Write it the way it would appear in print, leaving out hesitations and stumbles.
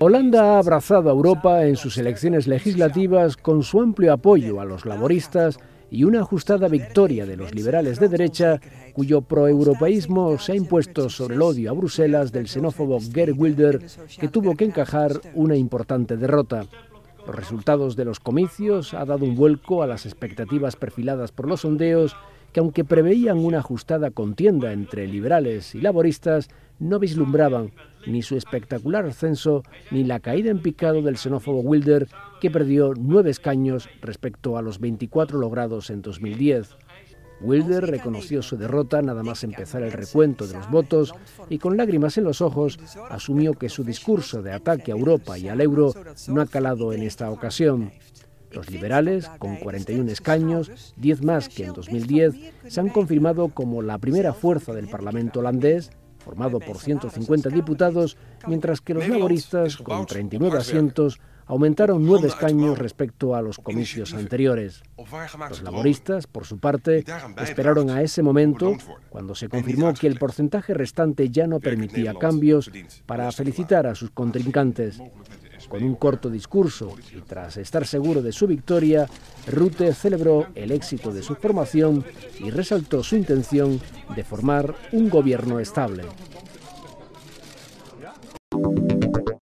Holanda ha abrazado a Europa en sus elecciones legislativas con su amplio apoyo a los laboristas y una ajustada victoria de los liberales de derecha, cuyo proeuropeísmo se ha impuesto sobre el odio a Bruselas del xenófobo Geert Wilders, que tuvo que encajar una importante derrota. Los resultados de los comicios han dado un vuelco a las expectativas perfiladas por los sondeos, que aunque preveían una ajustada contienda entre liberales y laboristas, no vislumbraban ni su espectacular ascenso ni la caída en picado del xenófobo Wilders, que perdió 9 escaños respecto a los 24 logrados en 2010. Wilders reconoció su derrota nada más empezar el recuento de los votos y con lágrimas en los ojos asumió que su discurso de ataque a Europa y al euro no ha calado en esta ocasión. Los liberales, con 41 escaños, 10 más que en 2010, se han confirmado como la primera fuerza del Parlamento holandés, formado por 150 diputados, mientras que los laboristas, con 39 asientos, aumentaron 9 escaños respecto a los comicios anteriores. Los laboristas, por su parte, esperaron a ese momento, cuando se confirmó que el porcentaje restante ya no permitía cambios, para felicitar a sus contrincantes. Con un corto discurso y tras estar seguro de su victoria, Rutte celebró el éxito de su formación y resaltó su intención de formar un gobierno estable.